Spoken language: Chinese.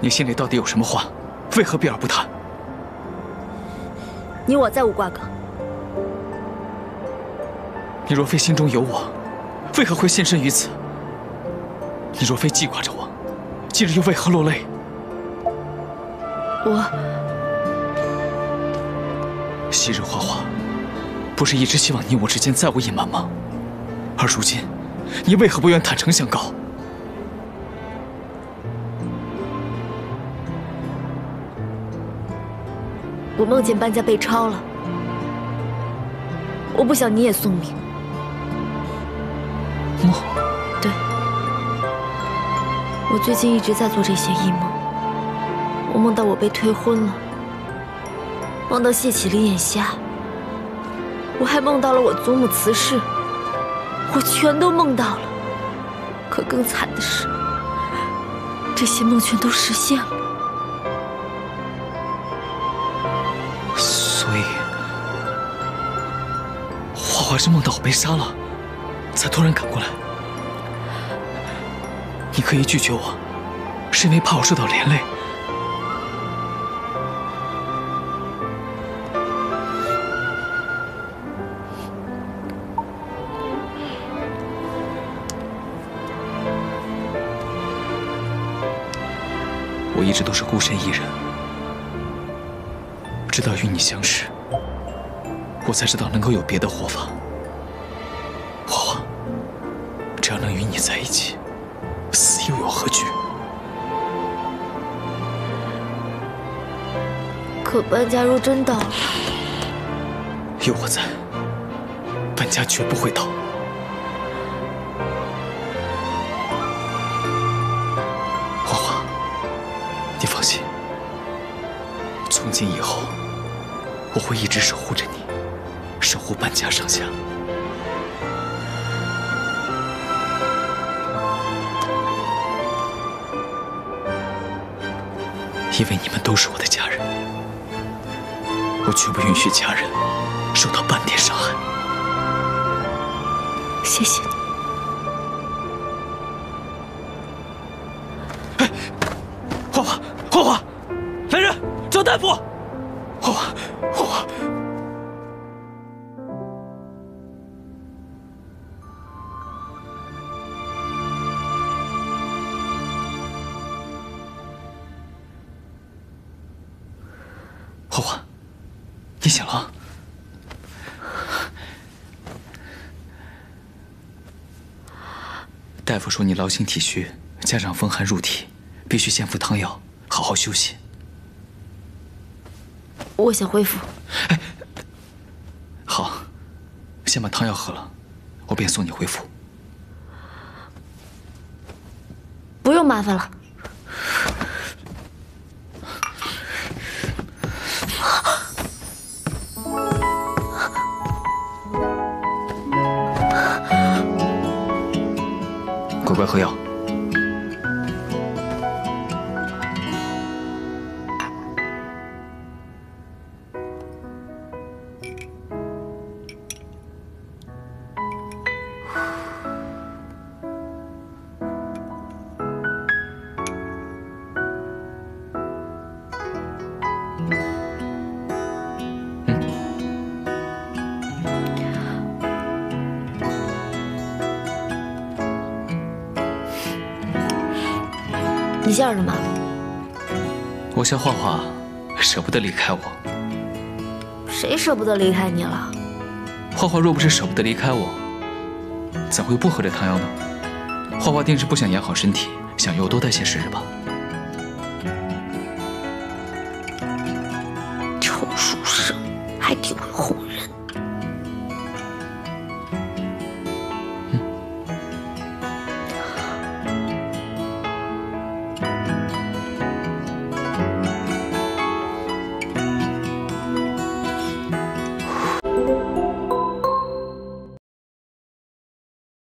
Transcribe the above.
你心里到底有什么话？为何避而不谈？你我再无瓜葛。你若非心中有我，为何会现身于此？你若非记挂着我，今日又为何落泪？我昔日花花，不是一直希望你我之间再无隐瞒吗？而如今，你为何不愿坦诚相告？ 我梦见搬家被抄了，我不想你也送命。梦，对，我最近一直在做这些异梦。我梦到我被退婚了，梦到谢启麟眼瞎，我还梦到了我祖母辞世，我全都梦到了。可更惨的是，这些梦全都实现了。 我是梦到我被杀了，才突然赶过来。你刻意拒绝我，是因为怕我受到连累。我一直都是孤身一人，直到与你相识，我才知道能够有别的活法。 只要能与你在一起，死又有何惧？可搬家若真倒了，有我在，搬家绝不会倒。花花，你放心，从今以后，我会一直守护着你，守护搬家上下。 因为你们都是我的家人，我绝不允许家人受到半点伤害。谢谢你。 大夫说你劳心体虚，加上风寒入体，必须先服汤药，好好休息。我想恢复。哎，好，先把汤药喝了，我便送你恢复。不用麻烦了。乖乖喝药。你笑什么？我笑画画舍不得离开我。谁舍不得离开你了？画画若不是舍不得离开我，怎会不喝这汤药呢？画画定是不想养好身体，想要多待些时日吧。臭书生，还挺会护。